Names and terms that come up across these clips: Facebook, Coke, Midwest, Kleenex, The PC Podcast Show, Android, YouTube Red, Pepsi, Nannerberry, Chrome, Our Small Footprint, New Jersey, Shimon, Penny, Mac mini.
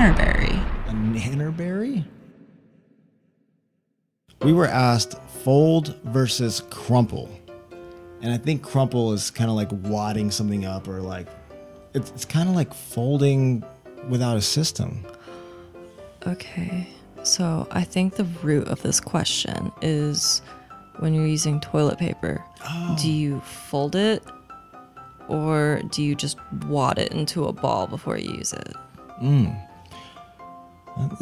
Nannerberry. A Nannerberry? We were asked fold versus crumple. And I think crumple is kind of like wadding something up, or like, it's kind of like folding without a system. Okay, so I think the root of this question is when you're using toilet paper, do you fold it or do you just wad it into a ball before you use it?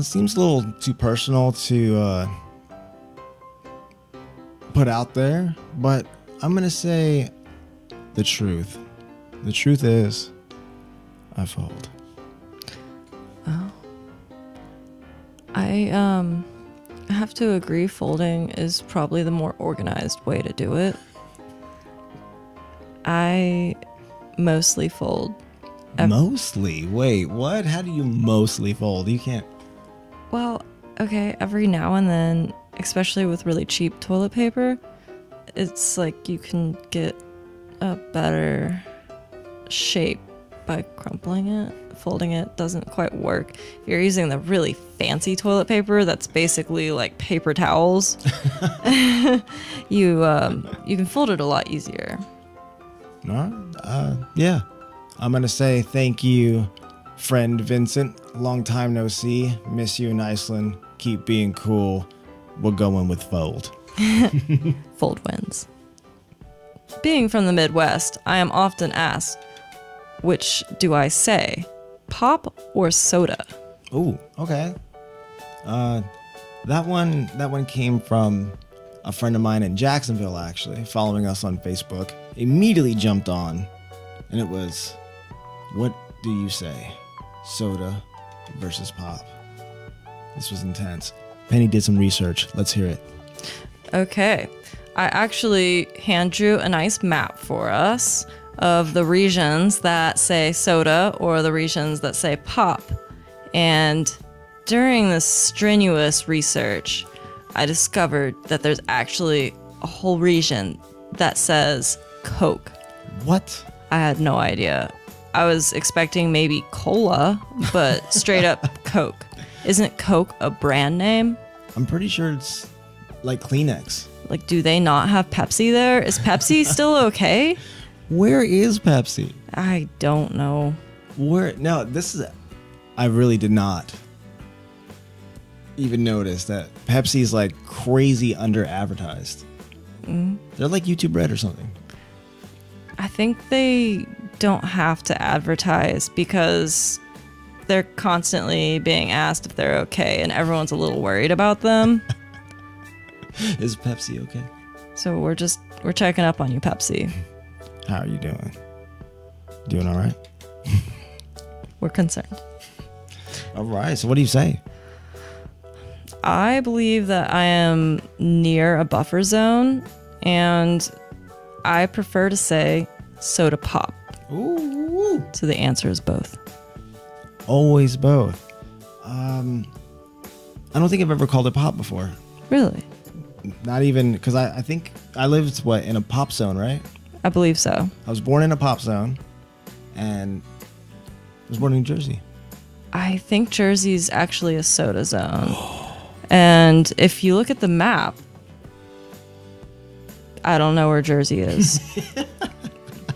It seems a little too personal to put out there, but I'm gonna say the truth. The truth is, I fold. Oh. I have to agree, folding is probably the more organized way to do it. I mostly fold. Mostly? Wait, what? How do you mostly fold? You can't... Well, okay, every now and then, especially with really cheap toilet paper, it's like you can get a better shape by crumpling it. Folding it doesn't quite work. If you're using the really fancy toilet paper that's basically like paper towels, you can fold it a lot easier. Yeah, I'm gonna say thank you, friend Vincent. Long time no see. Miss you in Iceland. Keep being cool. We're going with fold. Fold wins. Being from the Midwest, I am often asked, which do I say, pop or soda? Ooh, okay. That one came from a friend of mine in Jacksonville, actually, following us on Facebook. Immediately jumped on, and it was, what do you say, soda versus pop? This was intense. Penny did some research. Let's hear it. Okay. I actually hand drew a nice map for us of the regions that say soda or the regions that say pop. And during this strenuous research, I discovered that there's actually a whole region that says Coke. What? I had no idea. I was expecting maybe cola, but straight up Coke. Isn't Coke a brand name? I'm pretty sure it's like Kleenex. Like, do they not have Pepsi there? Is Pepsi still okay? Where is Pepsi? I don't know. Where? No, this is... I really did not even notice that Pepsi is like crazy under-advertised. They're like YouTube Red or something. I think they don't have to advertise because they're constantly being asked if they're okay and everyone's a little worried about them. Is Pepsi okay? So we're checking up on you, Pepsi. How are you doing? Doing all right? We're concerned. All right. So what do you say? I believe that I am near a buffer zone, and I prefer to say soda pop. Ooh. So the answer is both. Always both. I don't think I've ever called it pop before. Really? Not even, because I think I lived, what, in a pop zone, right? I believe so. I was born in a pop zone, and I was born in New Jersey. I think Jersey's actually a soda zone. And if you look at the map, I don't know where Jersey is.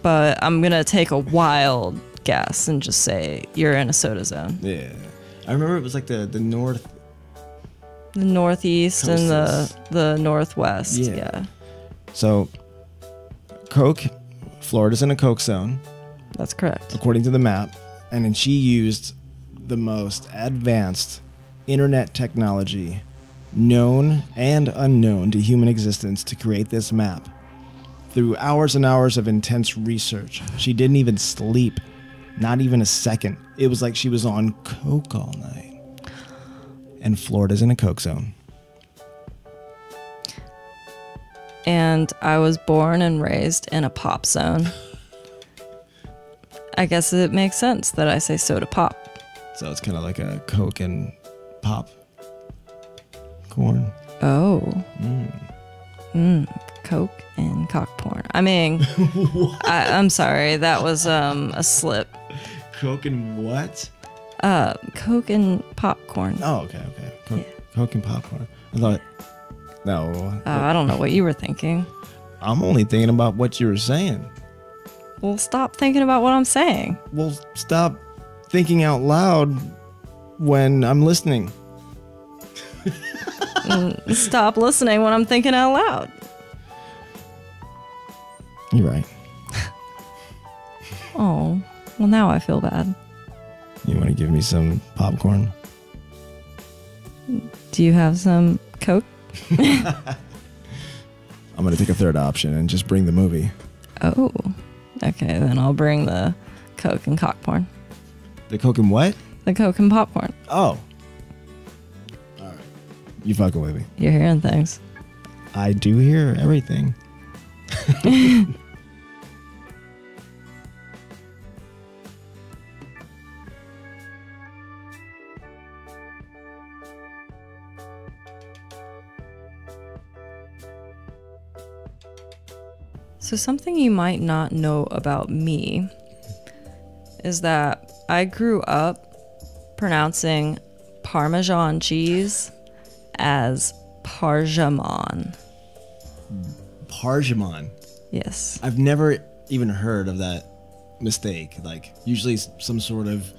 But I'm going to take a wild guess and just say you're in a soda zone. Yeah. I remember it was like the north... The northeast coasts. And the northwest. Yeah. So... Coke, Florida's in a Coke zone. That's correct. According to the map. And then she used the most advanced internet technology known and unknown to human existence to create this map. Through hours and hours of intense research, she didn't even sleep, not even a second. It was like she was on Coke all night. And Florida's in a Coke zone. And I was born and raised in a pop zone. I guess it makes sense that I say soda pop. So it's kind of like a Coke and pop corn. Oh. Coke and cock porn. I mean, I'm sorry. That was a slip. Coke and what? Coke and popcorn. Oh, okay, okay. Coke and popcorn. I thought, no. I don't know what you were thinking. I'm only thinking about what you were saying. Well, stop thinking about what I'm saying. Well, stop thinking out loud when I'm listening. Stop listening when I'm thinking out loud. You're right. Oh, well, now I feel bad. You want to give me some popcorn? Do you have some Coke? I'm going to take a third option and just bring the movie. Oh, okay. Then I'll bring the Coke and popcorn. The Coke and what? The Coke and popcorn. Oh. All right. You fucking with me. You're hearing things. I do hear everything. So something you might not know about me is that I grew up pronouncing Parmesan cheese as Parjamon. Parjamon? Yes. I've never even heard of that mistake. Like, usually some sort of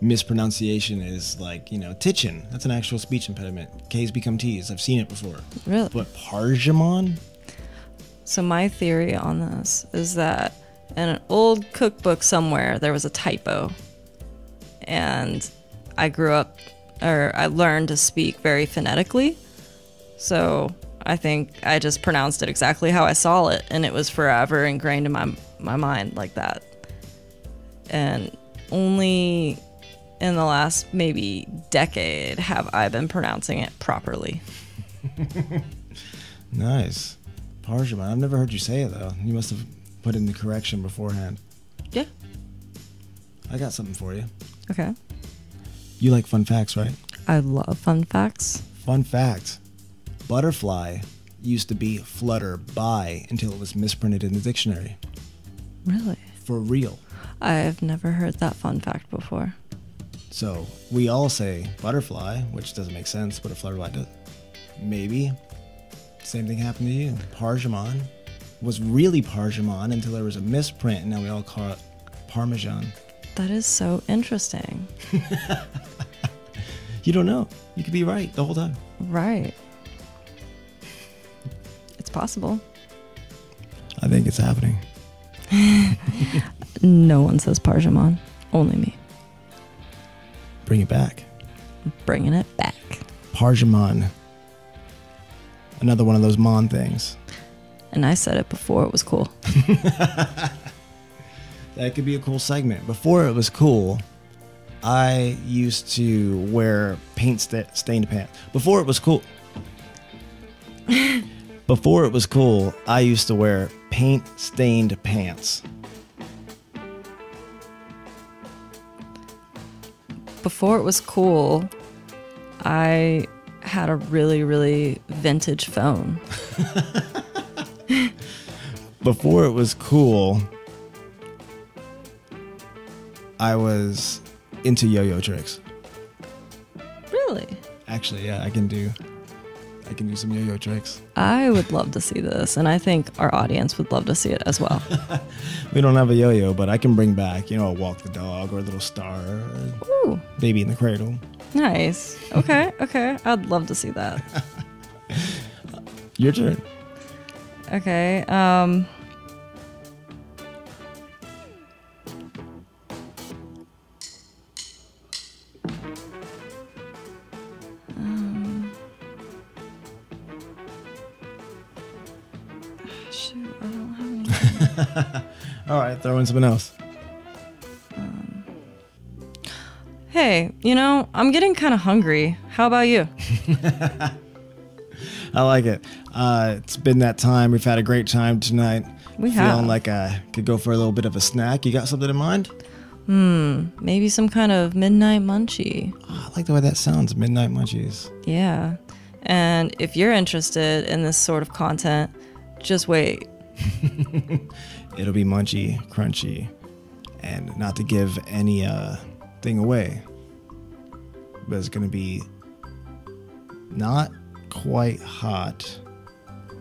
mispronunciation is like, you know, Tichin. That's an actual speech impediment. K's become T's. I've seen it before. Really? But Parjamon? So my theory on this is that in an old cookbook somewhere, there was a typo. And I grew up, or I learned to speak very phonetically. So I think I just pronounced it exactly how I saw it. And it was forever ingrained in my mind like that. And only in the last maybe decade have I been pronouncing it properly. Nice. Parjamon. I've never heard you say it, though. You must have put in the correction beforehand. Yeah. I got something for you. Okay. You like fun facts, right? I love fun facts. Fun fact. Butterfly used to be flutter by until it was misprinted in the dictionary. Really? For real. I've never heard that fun fact before. So we all say butterfly, which doesn't make sense, but a butterfly does. Maybe. Same thing happened to you. Parjamon was really Parjamon until there was a misprint, and now we all call it Parmesan. That is so interesting. You don't know. You could be right the whole time. Right. It's possible. I think it's happening. No one says Parjamon. Only me. Bring it back. Bringing it back. Parjamon. Another one of those Mon things. And I said it before it was cool. That could be a cool segment. Before it was cool, I used to wear paint stained pants. Before it was cool. Before it was cool, I used to wear paint stained pants. Before it was cool, I had a really, really vintage phone. Before it was cool, I was into yo-yo tricks. Really? Actually, yeah, I can do some yo-yo tricks. I would love to see this, and I think our audience would love to see it as well. We don't have a yo-yo, but I can bring back, you know, a walk the dog or a little star or ooh, baby in the cradle. Nice. Okay, okay. I'd love to see that. Your turn. Okay. Shoot, I don't have anything. All right, throw in something else. Hey, you know, I'm getting kind of hungry. How about you? I like it. It's been that time. We've had a great time tonight. We have. Feeling like I could go for a little bit of a snack. You got something in mind? Maybe some kind of midnight munchie. Oh, I like the way that sounds, midnight munchies. Yeah. And if you're interested in this sort of content, just wait. It'll be munchy, crunchy, and not to give any thing away, but it's going to be not quite hot,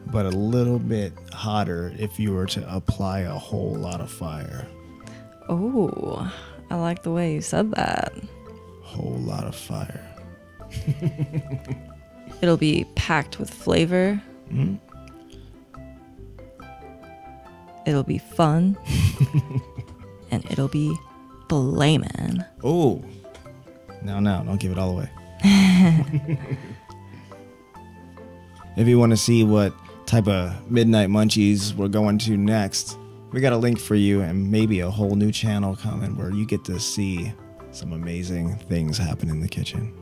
but a little bit hotter if you were to apply a whole lot of fire. Oh, I like the way you said that. Whole lot of fire. It'll be packed with flavor. Mm-hmm. It'll be fun. And it'll be flamin'. Oh, no, don't give it all away. If you want to see what type of midnight munchies we're going to next, we got a link for you and maybe a whole new channel coming where you get to see some amazing things happen in the kitchen.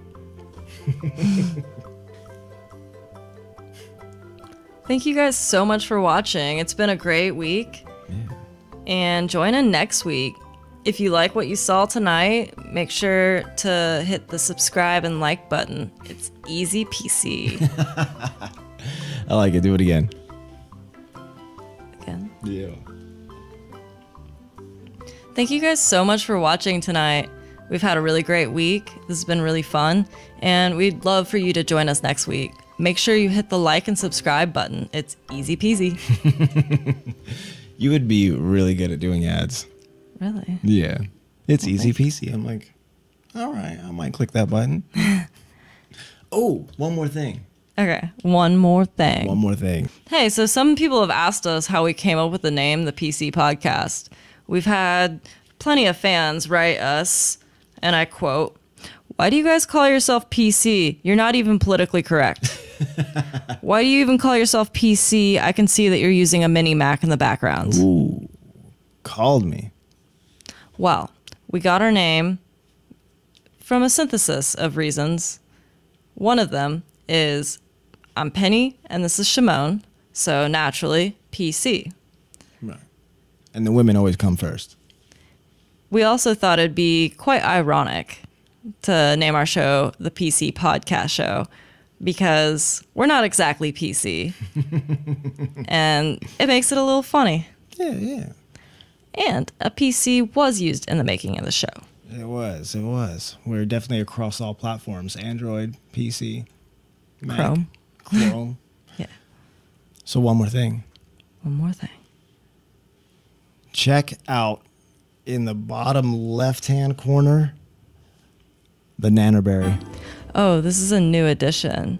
Thank you guys so much for watching. It's been a great week. Yeah. And join in next week. If you like what you saw tonight, make sure to hit the subscribe and like button. It's easy peasy. I like it. Do it again. Again? Yeah. Thank you guys so much for watching tonight. We've had a really great week. This has been really fun. And we'd love for you to join us next week. Make sure you hit the like and subscribe button. It's easy peasy. You would be really good at doing ads. Really? Yeah. It's easy peasy. I'm like, all right, I might click that button. Oh, one more thing. Okay, one more thing. One more thing. Hey, so some people have asked us how we came up with the name, The PC Podcast. We've had plenty of fans write us, and I quote, "Why do you guys call yourself PC? You're not even politically correct." Why do you even call yourself PC? I can see that you're using a mini Mac in the background. Ooh, called me. Well, we got our name from a synthesis of reasons. One of them is I'm Penny and this is Shimon, so naturally PC. Right. And the women always come first. We also thought it'd be quite ironic to name our show The PC Podcast Show, because we're not exactly PC. And it makes it a little funny. Yeah, yeah. And a PC was used in the making of the show. It was, it was. We're definitely across all platforms. Android, PC, Mac, Chrome. Yeah. So one more thing. One more thing. Check out in the bottom left-hand corner, the Nannerberry. Oh, this is a new addition.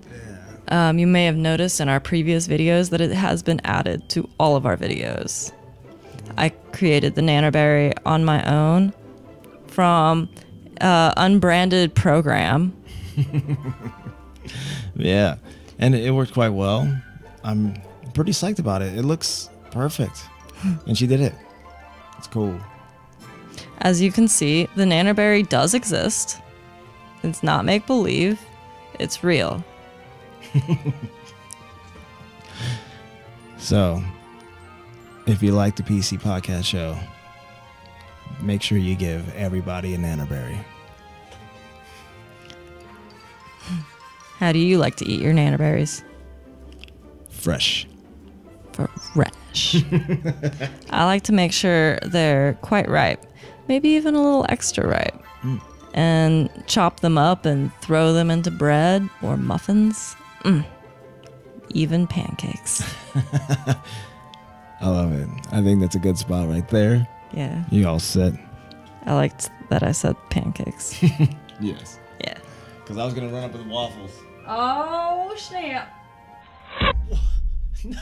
Yeah. You may have noticed in our previous videos that it has been added to all of our videos. I created the Nannerberry on my own from unbranded program. Yeah, and it worked quite well. I'm pretty psyched about it. It looks perfect. And she did it. It's cool. As you can see, the Nannerberry does exist. It's not make-believe. It's real. So, if you like The PC Podcast Show, make sure you give everybody a Nannerberry. How do you like to eat your Nannerberries? Fresh. Fresh. I like to make sure they're quite ripe. Maybe even a little extra ripe. Mm. And chop them up and throw them into bread or muffins. Mm. Even pancakes. I love it. I think that's a good spot right there. Yeah. You all set. I liked that I said pancakes. Yes. Yeah. Because I was going to run up with waffles. Oh, snap. No.